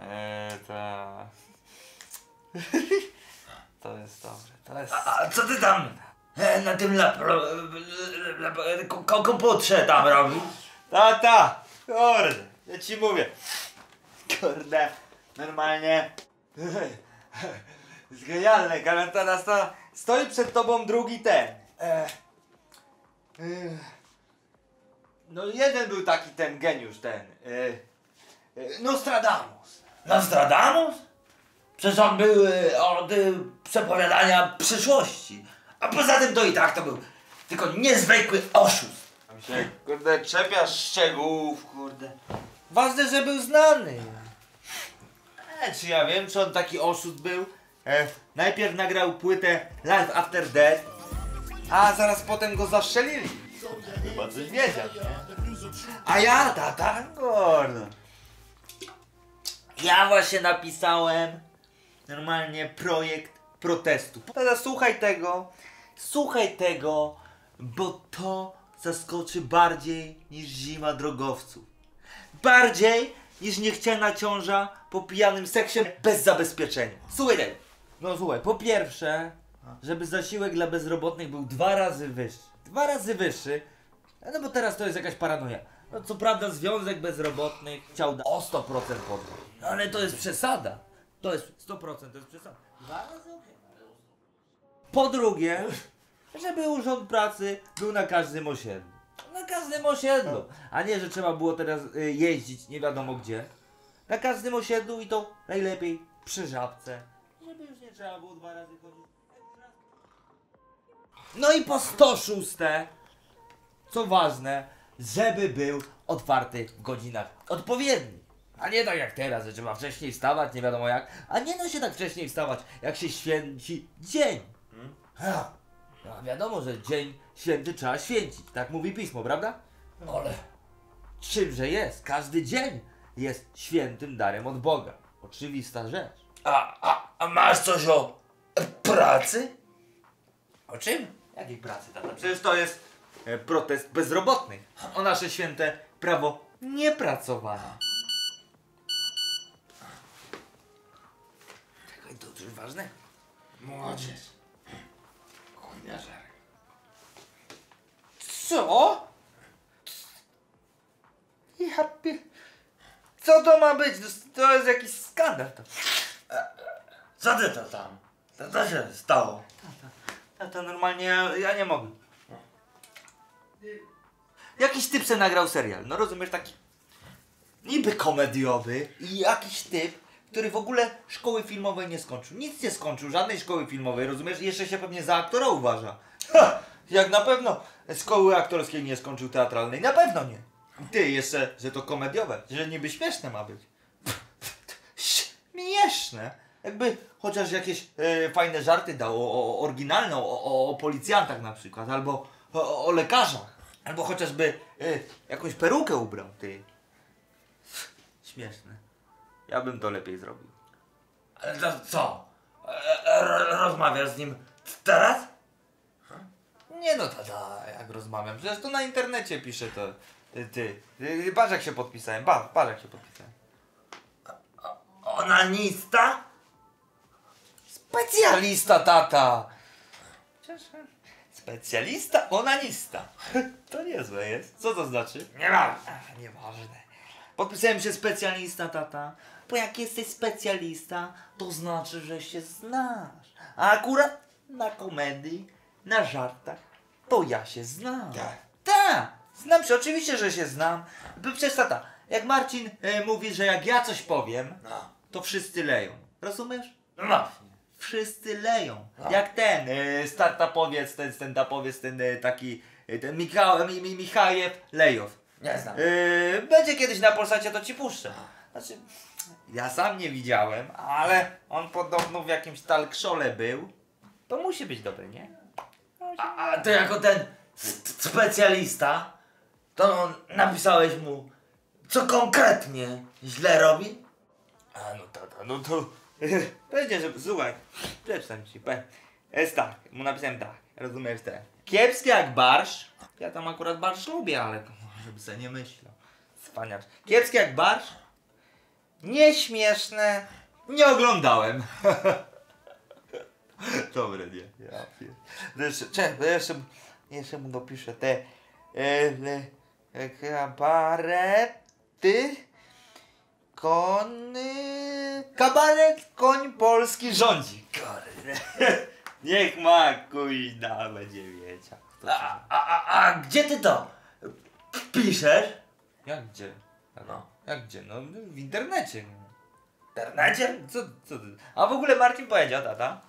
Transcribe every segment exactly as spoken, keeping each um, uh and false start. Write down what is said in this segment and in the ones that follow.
eee, ta... To jest dobre, to jest... A, a co ty tam e, na tym lapro... komputrze tam robisz? Tata! Kurde, ja ci mówię. Kurde, normalnie... Jest genialne, teraz to... Stoi przed tobą drugi ten. E, e, no jeden był taki ten geniusz ten. E, e, Nostradamus. Nostradamus? Przecież on był e, od e, przepowiadania przyszłości. A poza tym to i tak to był tylko niezwykły oszust. Tam się, kurde, czepiasz szczegółów, kurde. Ważne, że był znany. E, czy ja wiem, czy on taki oszust był? E, najpierw nagrał płytę Life After Death, a zaraz potem go zastrzelili. Chyba coś wiedział, nie? A ja, tata, gordo. Ja właśnie napisałem normalnie projekt protestu. Tata, słuchaj tego, słuchaj tego, bo to zaskoczy bardziej niż zima drogowców. Bardziej niż niechciana ciąża po pijanym seksie bez zabezpieczenia. Słuchaj tego. No słuchaj, po pierwsze, żeby zasiłek dla bezrobotnych był dwa razy wyższy. Dwa razy wyższy, no bo teraz to jest jakaś paranoja. No co prawda Związek Bezrobotnych chciał o sto procent podnieść. No ale to jest przesada. To jest sto procent, to jest przesada. Dwa razy? Po drugie, żeby Urząd Pracy był na każdym osiedlu. Na każdym osiedlu. A nie, że trzeba było teraz jeździć nie wiadomo gdzie. Na każdym osiedlu i to najlepiej przy Żabce. Żeby już nie trzeba było dwa razy chodzić. No i po sto sześć, co ważne, żeby był otwarty w godzinach odpowiednich. A nie tak jak teraz, że trzeba wcześniej wstawać, nie wiadomo jak. A nie da się tak wcześniej wstawać, jak się święci dzień. Ha. No wiadomo, że dzień święty trzeba święcić, tak mówi pismo, prawda? Ale czymże jest? Każdy dzień jest świętym darem od Boga. Oczywista rzecz. A, a, a masz coś o pracy? O czym? Jakiej pracy, tata? Przecież to jest e, protest bezrobotnych. O nasze święte prawo niepracowania. Czekaj, to coś ważne? Młodzież. Chujniarzarek. Co? Ja pier... Co to ma być? To jest jakiś skandal. To. Co ty to tam? To co się stało? Tata, tata, normalnie ja, ja nie mogę. Jakiś typ se nagrał serial, no rozumiesz, taki niby komediowy i jakiś typ, który w ogóle szkoły filmowej nie skończył. Nic nie skończył, żadnej szkoły filmowej, rozumiesz? Jeszcze się pewnie za aktora uważa. Ha, jak na pewno szkoły aktorskiej nie skończył, teatralnej, na pewno nie. Ty jeszcze, że to komediowe, że niby śmieszne ma być. Śmieszne? Jakby chociaż jakieś e, fajne żarty dał, o, o oryginalną, o, o, o policjantach na przykład, albo o, o lekarzach, albo chociażby e, jakąś perukę ubrał, ty. Śmieszne. Ja bym to lepiej zrobił. Ale to co? E, rozmawiasz z nim teraz? Ha? Nie no, tata, jak rozmawiam, przecież to na internecie piszę to. Ty, ty, ty patrz jak się podpisałem, patrz, patrz jak się podpisałem. Onanista? Specjalista, tata! Specjalista, onanista. To niezłe jest. Co to znaczy? Nie ma. Ach, nieważne. Podpisałem się specjalista, tata. Bo jak jesteś specjalista, to znaczy, że się znasz. A akurat na komedii, na żartach, to ja się znam. Tak. Ta. Znam się, oczywiście, że się znam. Przecież tata, jak Marcin e, mówi, że jak ja coś powiem, no, to wszyscy leją. Rozumiesz? No właśnie. Wszyscy leją. No. Jak ten e, startupowiec, ten stand-upowiec, ten e, taki, e, ten Michał, mi, mi, Michajew, Lejow. Nie znam. E, będzie kiedyś na Polsacie, to ci puszczę. Znaczy, ja sam nie widziałem, ale on podobno w jakimś talkszole był. To musi być dobry, nie? A, a to jako ten specjalista, to napisałeś mu, co konkretnie źle robi? A no tata, no to... Powiedział, że słuchaj, przeczytam ci, pe... Jest tak, mu napisałem tak, rozumiesz te. Kiepski jak barsz. Ja tam akurat barsz lubię, ale żeby se nie myślał. Cwaniacz. Kiepski jak barsz. Nieśmieszne. Nie oglądałem. Dobre, nie. Ja pierdolę. Jeszcze mu dopiszę te... Kabarety... Kon... Kabaret koń polski rządzi. Niech ma kujna będzie wiedział. A, a, a, a gdzie ty to piszesz? Jak gdzie? No. Jak gdzie? No w internecie. W internecie? Co, co ty? A w ogóle Marcin powiedział, tata,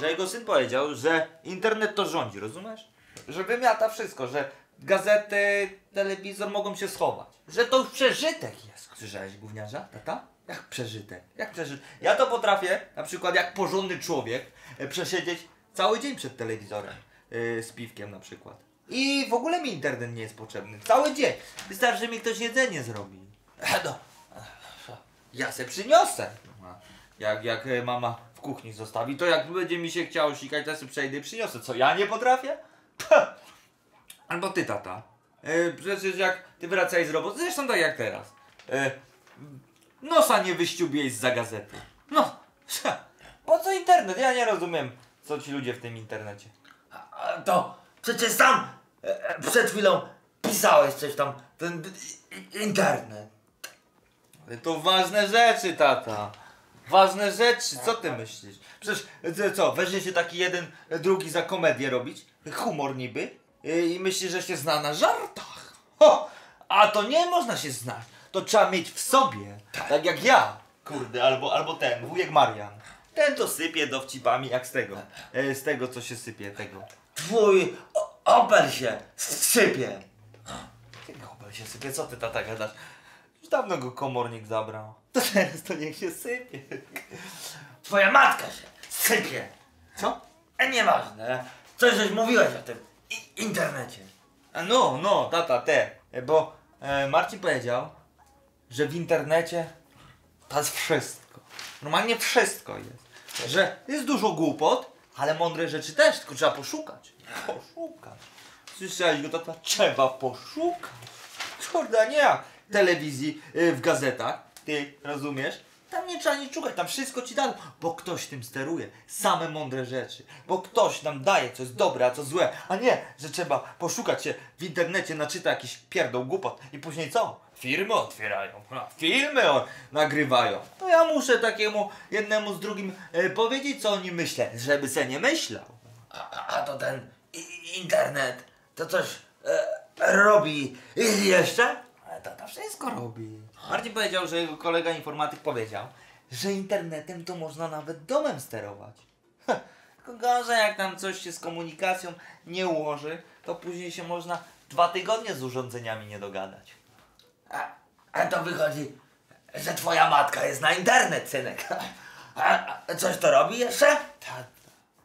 że jego syn powiedział, że internet to rządzi, rozumiesz? Że wymiata wszystko, że gazety, telewizor mogą się schować. Że to już przeżytek jest. Słyszałeś, gówniarza, tata? Jak przeżytek, jak przeżytek. Ja to potrafię, na przykład jak porządny człowiek, przesiedzieć cały dzień przed telewizorem. Yy, z piwkiem na przykład. I w ogóle mi internet nie jest potrzebny. Cały dzień. Wystarczy, że mi ktoś jedzenie zrobi. No. Ja se przyniosę. Jak, jak mama w kuchni zostawi, to jak będzie mi się chciało sikać, to ja sobie przejdę i przyniosę. Co, ja nie potrafię? Albo ty, tata. Yy, przecież jak ty wracaj z roboty, zresztą tak jak teraz. Yy, nosa nie wyściubiej za gazety. No. Po co internet? Ja nie rozumiem, co ci ludzie w tym internecie. To przecież sam e, przed chwilą pisałeś coś tam, ten internet. Ale to ważne rzeczy, tata. Ważne rzeczy, co ty myślisz? Przecież co, weźmie się taki jeden, drugi za komedię robić, humor niby, i myśli, że się zna na żartach. Ho! A to nie można się znać, to trzeba mieć w sobie, tak jak ja. Kurde, albo, albo ten, wujek Marian. Ten to sypie dowcipami jak z tego, z tego co się sypie, tego. Twój Opel się sypie. Opel się sypie, co ty tata gadasz? Już dawno go komornik zabrał. To teraz to niech się sypie. Twoja matka się sypie. Co? A nieważne, coś żeś mówiłeś o tym internecie. A no, no, tata, te, bo e, Marcin powiedział, że w internecie to jest wszystko. Normalnie wszystko jest. Że jest dużo głupot, ale mądre rzeczy też, tylko trzeba poszukać. Poszukać. Słyszałeś go, tata? Trzeba poszukać. Kurde, nie jak telewizji yy, w gazetach. Ty rozumiesz? Tam nie trzeba nic szukać, tam wszystko ci dają. Bo ktoś tym steruje. Same mądre rzeczy. Bo ktoś nam daje, co jest dobre, a co złe. A nie, że trzeba poszukać się w internecie, naczyta jakiś pierdol głupot. I później co? Firmy otwierają, filmy nagrywają. To ja muszę takiemu jednemu z drugim y, powiedzieć, co o nim myślę, żeby se nie myślał. A, a to ten internet to coś y, robi i jeszcze? Ale tata wszystko robi. Marcin powiedział, że jego kolega informatyk powiedział, że internetem to można nawet domem sterować. Heh, tylko gorzej jak tam coś się z komunikacją nie ułoży, to później się można dwa tygodnie z urządzeniami nie dogadać. A, a to wychodzi, że twoja matka jest na internet, synek. A, a coś to robi jeszcze? Tata,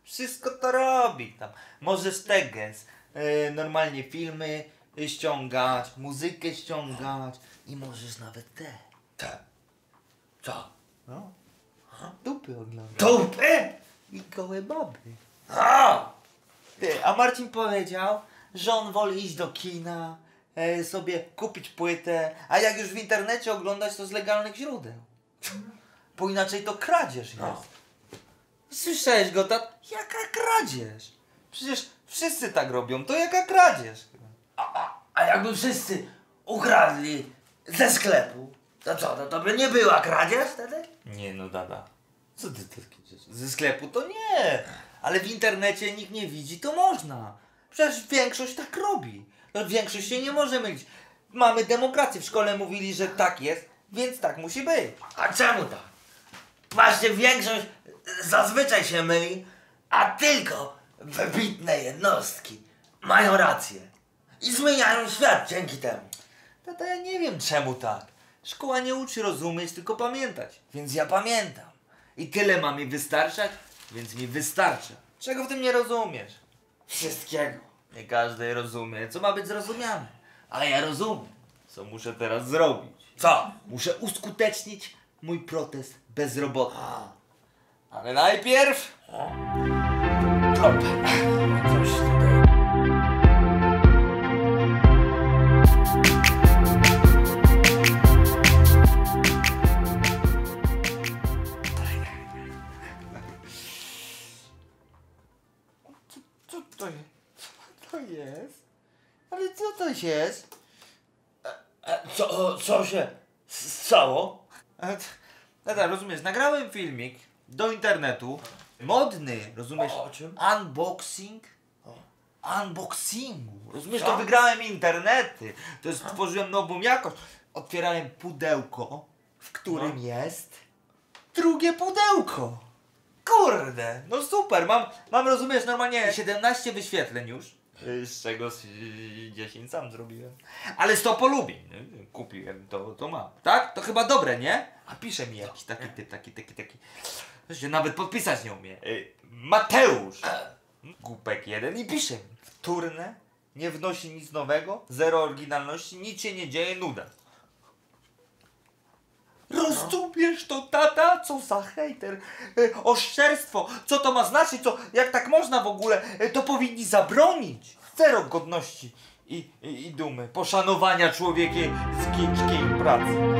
wszystko to robi. Tam może z teges, yy, normalnie filmy ściągać, muzykę ściągać i możesz nawet te. Te. Co? No. Ha? Dupy oglądać. Dupy? I gołe baby. A! Ty, a Marcin powiedział, że on woli iść do kina, E, sobie kupić płytę, a jak już w internecie oglądać, to z legalnych źródeł. Bo inaczej to kradzież no. Jest. Słyszałeś go, tat? Jaka kradzież? Przecież wszyscy tak robią, to jaka kradzież? A, a, a jakby wszyscy ukradli ze sklepu, to co, to, to by nie była kradzież wtedy? Nie no, dada. Co ty to kradzież? Ze sklepu to nie, ale w internecie nikt nie widzi, to można. Przecież większość tak robi. No większość się nie może mylić. Mamy demokrację. W szkole mówili, że tak jest, więc tak musi być. A czemu tak? Właśnie większość zazwyczaj się myli, a tylko wybitne jednostki mają rację. I zmieniają świat dzięki temu. Tata, ja nie wiem czemu tak. Szkoła nie uczy rozumieć, tylko pamiętać. Więc ja pamiętam. I tyle ma mi wystarczać, więc mi wystarcza. Czego w tym nie rozumiesz? Wszystkiego. Nie każdy rozumie, co ma być zrozumiane. Ale ja rozumiem, co muszę teraz zrobić. Co? Muszę uskutecznić mój protest bezrobotny. Ale najpierw... Protest. to jest? Ale co to jest? Co, co się stało? No tak, rozumiesz, nagrałem filmik do internetu, modny, rozumiesz? O, o czym? Unboxing. Unboxingu, rozumiesz? Co? To wygrałem internety, to jest, stworzyłem nową jakość. Otwierałem pudełko, w którym no. jest drugie pudełko. Kurde, no super, mam, mam rozumiesz, normalnie siedemnaście wyświetleń już. Z czego dziesięć sam zrobiłem. Ale sto polubień, kupiłem, to, to mam, tak? To chyba dobre, nie? A pisze mi jakiś taki typ, taki, taki, taki. To się nawet podpisać nie umie. Mateusz! Głupek jeden i pisze mi. Wtórne, nie wnosi nic nowego, zero oryginalności, nic się nie dzieje, nuda. Rozumiesz to, tata? Co za hejter? E, oszczerstwo! Co to ma znaczyć? Co, jak tak można w ogóle? E, to powinni zabronić! Zero godności i, i, i dumy, poszanowania człowiekiem z kiczkiej pracy.